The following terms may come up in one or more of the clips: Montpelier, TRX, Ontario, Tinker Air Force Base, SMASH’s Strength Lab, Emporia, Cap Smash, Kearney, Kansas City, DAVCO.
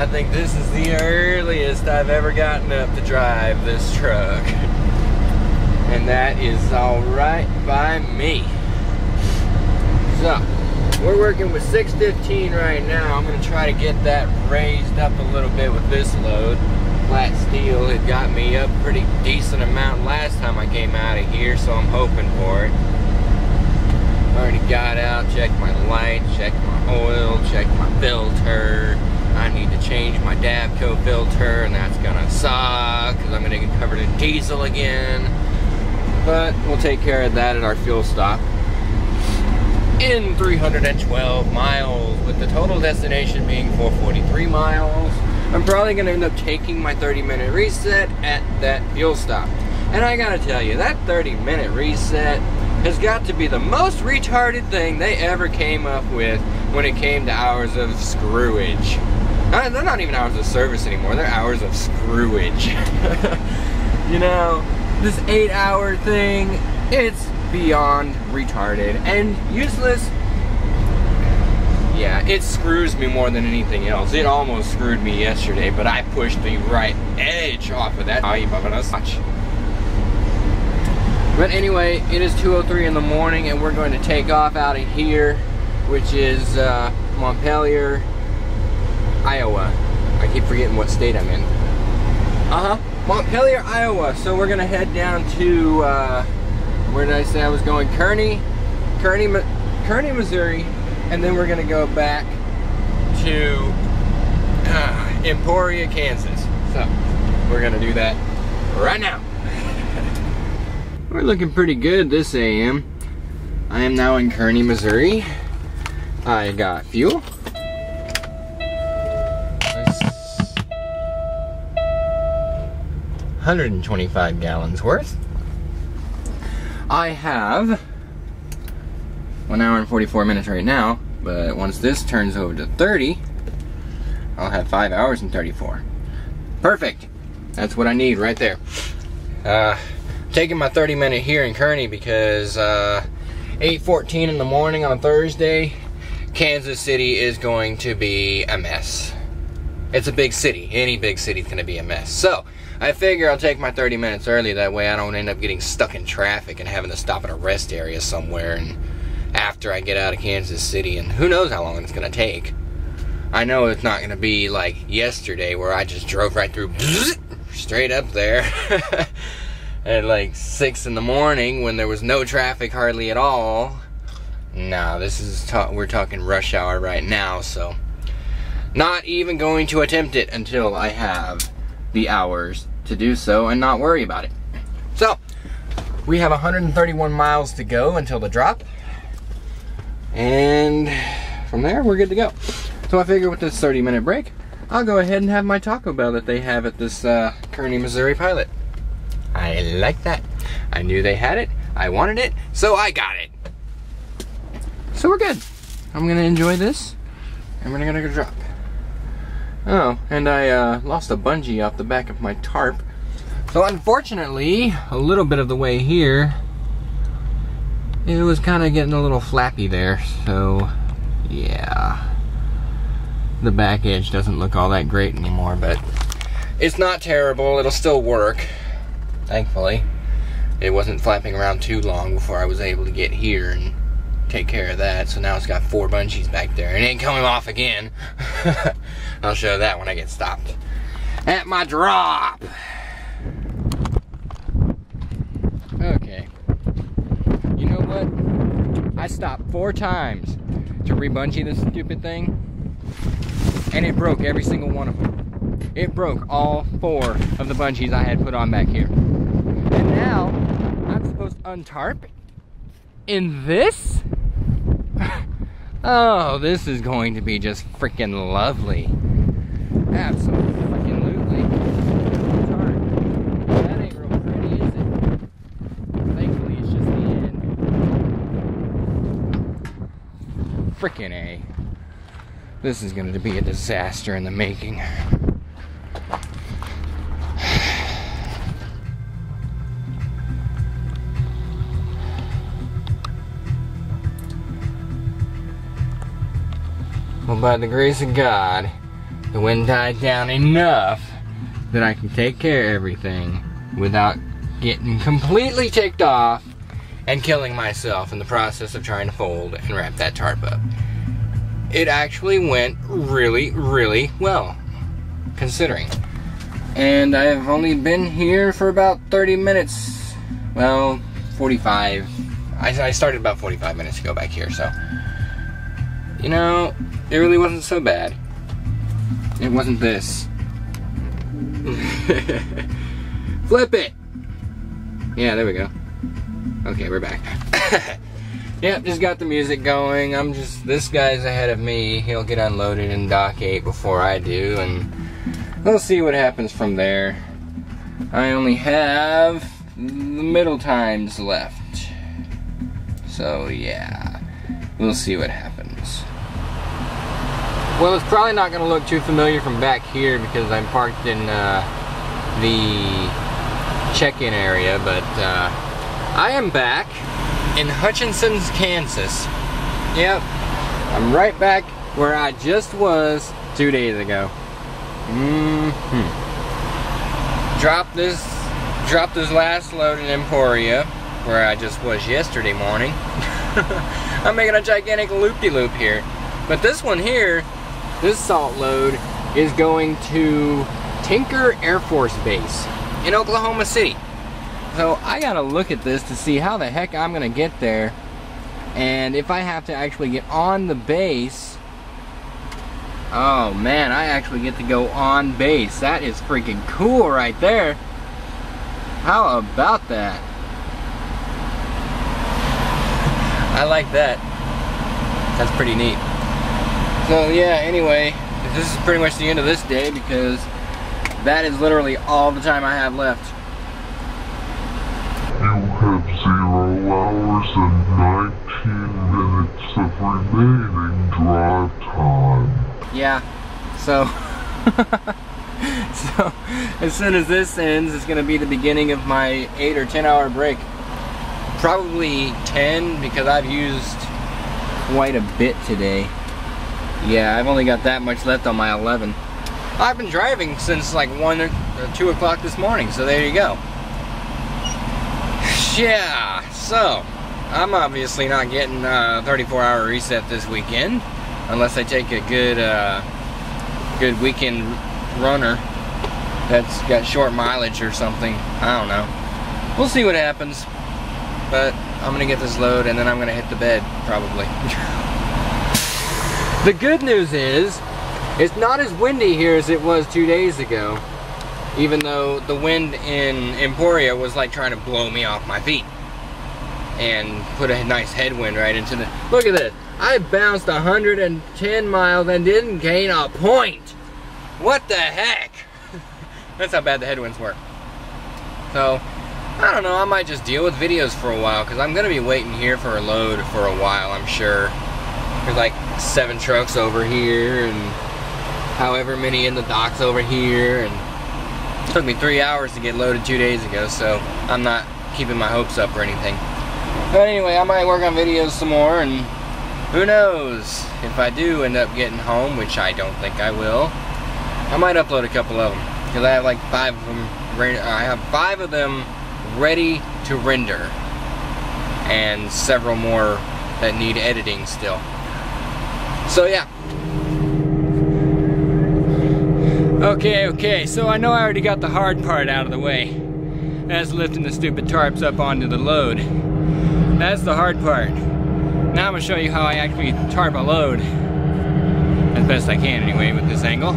I think this is the earliest I've ever gotten up to drive this truck. And that is all right by me. So, we're working with 615 right now. I'm gonna try to get that raised up a little bit with this load. Flat steel, it got me up pretty decent amount last time I came out of here, so I'm hoping for it. Already got out, checked my light, checked my oil, checked my filter. I need to change my DAVCO filter, and that's gonna suck because I'm gonna get covered in diesel again. But we'll take care of that at our fuel stop. In 312 miles, with the total destination being 443 miles, I'm probably gonna end up taking my 30-minute reset at that fuel stop. And I gotta tell you, that 30-minute reset has got to be the most retarded thing they ever came up with when it came to hours of screwage. They're not even hours of service anymore, they're hours of screwage. You know, this 8-hour thing, it's beyond retarded and useless. Yeah, it screws me more than anything else. It almost screwed me yesterday, but I pushed the right edge off of that. But anyway, it is 2:03 in the morning and we're going to take off out of here, which is Montpelier, Iowa. I keep forgetting what state I'm in. Montpelier, Iowa. So we're gonna head down to where did I say I was going? Kearney, Missouri, and then we're gonna go back to Emporia, Kansas. So we're gonna do that right now. We're looking pretty good this AM. I am now in Kearney, Missouri. I got fuel. That's 125 gallons worth. I have 1 hour and 44 minutes right now, but once this turns over to 30, I'll have 5 hours and 34. Perfect. That's what I need right there. Taking my 30-minute here in Kearney because 8:14 in the morning on Thursday, Kansas City is going to be a mess. It's a big city. Any big city's gonna be a mess. So I figure I'll take my 30 minutes early, that way I don't end up getting stuck in traffic and having to stop at a rest area somewhere and after I get out of Kansas City, and who knows how long it's going to take. I know it's not going to be like yesterday where I just drove right through straight up there at like 6 in the morning when there was no traffic hardly at all. Nah, this is we're talking rush hour right now, so not even going to attempt it until I have the hours to do so and not worry about it. So we have 131 miles to go until the drop, and from there we're good to go. So I figure with this 30-minute break, I'll go ahead and have my Taco Bell that they have at this Kearney, Missouri Pilot. I like that. I knew they had it, I wanted it, so I got it. So we're good. I'm gonna enjoy this and we're gonna go drop. Oh, and I lost a bungee off the back of my tarp. So unfortunately, a little bit of the way here, it was kind of getting a little flappy there. So yeah, the back edge doesn't look all that great anymore, but it's not terrible. It'll still work, thankfully. It wasn't flapping around too long before I was able to get here and take care of that. So now it's got 4 bungees back there. It ain't coming off again. I'll show that when I get stopped at my drop. Okay. You know what? I stopped 4 times to rebungee this stupid thing, and it broke every single one of them. It broke all 4 of the bungees I had put on back here. And now I'm supposed to untarp in this? Oh, this is going to be just freaking lovely. Absolutely freaking lootly. That ain't real pretty, is it? Thankfully, it's just the end. Freaking A. This is going to be a disaster in the making. Well, by the grace of God, The wind died down enough that I can take care of everything without getting completely ticked off and killing myself in the process of trying to fold and wrap that tarp up. It actually went really, really well, considering. And I've only been here for about 30 minutes. Well, 45. I started about 45 minutes ago back here, so. You know, it really wasn't so bad. It wasn't this. Flip it! Yeah, there we go. Okay, we're back. Yep, just got the music going. I'm just, this guy's ahead of me. He'll get unloaded in Dock 8 before I do, and we'll see what happens from there. I only have the middle times left. So, yeah. We'll see what happens. Well, it's probably not going to look too familiar from back here because I'm parked in the check-in area, but I am back in Hutchinson's, Kansas. Yep, I'm right back where I just was 2 days ago. Dropped this last load in Emporia, where I just was yesterday morning. I'm making a gigantic loop-de-loop here. But this one here, this salt load, is going to Tinker Air Force Base in Oklahoma City. So I gotta look at this to see how the heck I'm gonna get there, and if I have to actually get on the base. Oh man, I actually get to go on base. That is freaking cool right there. How about that? I like that. That's pretty neat. So yeah, anyway, this is pretty much the end of this day because that is literally all the time I have left. You have 0 hours and 19 minutes of remaining drive time. Yeah, so, so as soon as this ends, it's gonna be the beginning of my 8 or 10 hour break. Probably 10 because I've used quite a bit today. Yeah, I've only got that much left on my 11. I've been driving since like 1 or 2 o'clock this morning, so there you go. Yeah, so I'm obviously not getting a 34-hour reset this weekend unless I take a good weekend runner that's got short mileage or something. I don't know. We'll see what happens, but I'm gonna get this load and then I'm gonna hit the bed probably. The good news is it's not as windy here as it was 2 days ago. Even though the wind in Emporia was like trying to blow me off my feet and put a nice headwind right into the... Look at this. I bounced 110 miles and didn't gain a point. What the heck? That's how bad the headwinds were. So, I don't know. I might just deal with videos for a while because I'm going to be waiting here for a load for a while, I'm sure. There's like 7 trucks over here and however many in the docks over here, and it took me 3 hours to get loaded 2 days ago, so I'm not keeping my hopes up or anything. But anyway, I might work on videos some more, and who knows, if I do end up getting home, which I don't think I will, I might upload a couple of them, because I have like 5 of them. I have 5 of them ready to render, and several more that need editing still. So yeah. Okay, so I know I already got the hard part out of the way. That's lifting the stupid tarps up onto the load. That's the hard part. Now I'm gonna show you how I actually tarp a load. As best I can anyway with this angle.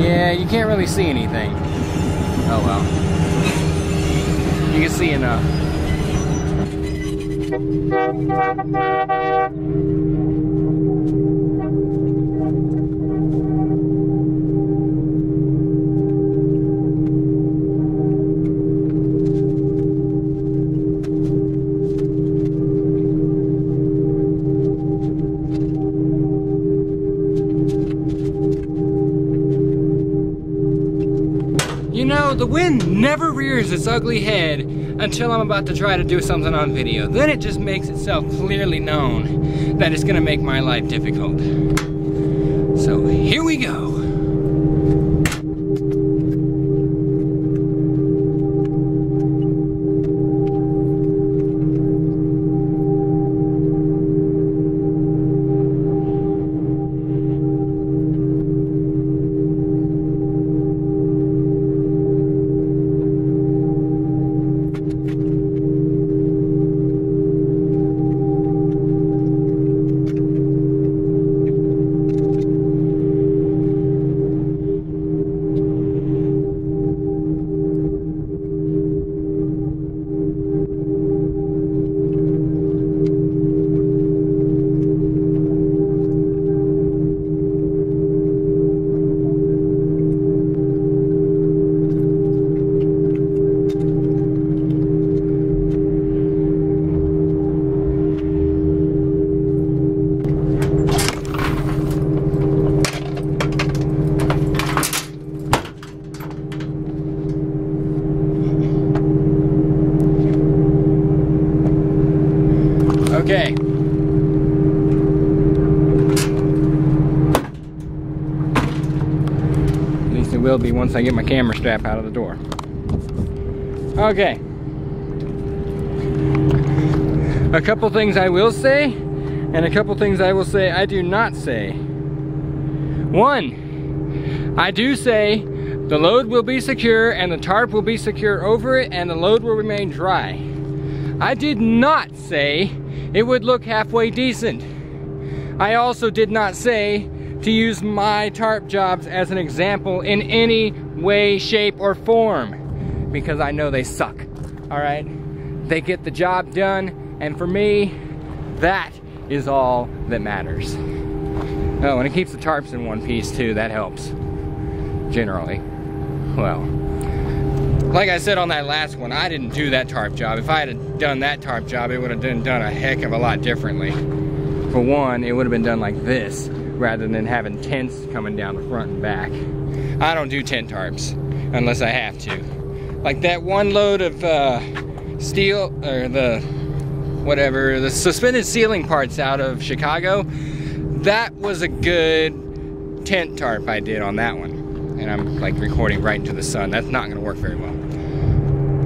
Yeah, you can't really see anything. Oh well. You can see enough. The wind never rears its ugly head until I'm about to try to do something on video. Then it just makes itself clearly known that it's gonna make my life difficult. So here we go. Be once I get my camera strap out of the door. Okay. A couple things I will say, and a couple things I will say I do not say. One, I do say the load will be secure and the tarp will be secure over it and the load will remain dry. I did not say it would look halfway decent. I also did not say to use my tarp jobs as an example in any way, shape, or form, because I know they suck, all right? They get the job done, and for me, that is all that matters. Oh, and it keeps the tarps in one piece too, that helps, generally. Well, like I said on that last one, I didn't do that tarp job. If I had done that tarp job, it would have been done a heck of a lot differently. For one, it would have been done like this, rather than having tents coming down the front and back. I don't do tent tarps unless I have to. Like that one load of steel, or the whatever, the suspended ceiling parts out of Chicago, that was a good tent tarp I did on that one. And I'm like recording right into the sun. That's not gonna work very well.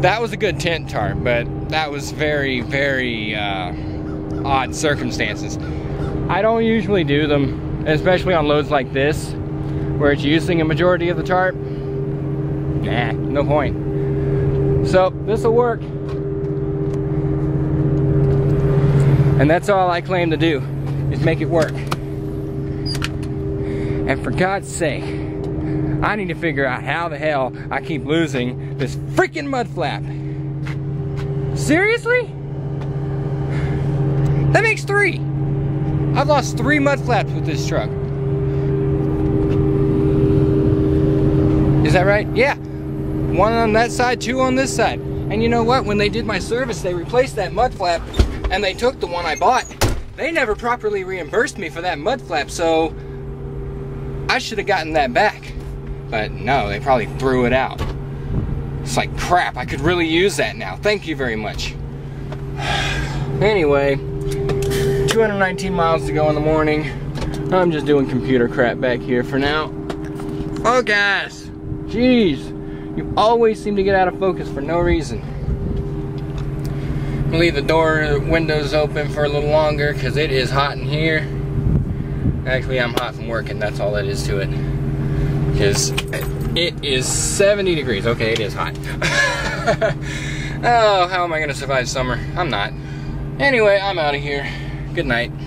That was a good tent tarp, but that was very, very odd circumstances. I don't usually do them, especially on loads like this, where it's using a majority of the tarp. Nah, no point. So this'll work. And that's all I claim to do, is make it work. And for God's sake, I need to figure out how the hell I keep losing this freaking mud flap. Seriously? That makes three. I've lost three mud flaps with this truck. Is that right? Yeah. One on that side, two on this side. And you know what? When they did my service, they replaced that mud flap and they took the one I bought. They never properly reimbursed me for that mud flap, so I should have gotten that back. But no, they probably threw it out. It's like, crap, I could really use that now. Thank you very much. Anyway. 219 miles to go in the morning. I'm just doing computer crap back here for now. Focus! Jeez, you always seem to get out of focus for no reason. I'm gonna leave the door windows open for a little longer because it is hot in here. Actually, I'm hot from working, that's all it is to it. Because it is 70 degrees. Okay, it is hot. Oh, how am I gonna survive summer? I'm not. Anyway, I'm out of here. Good night.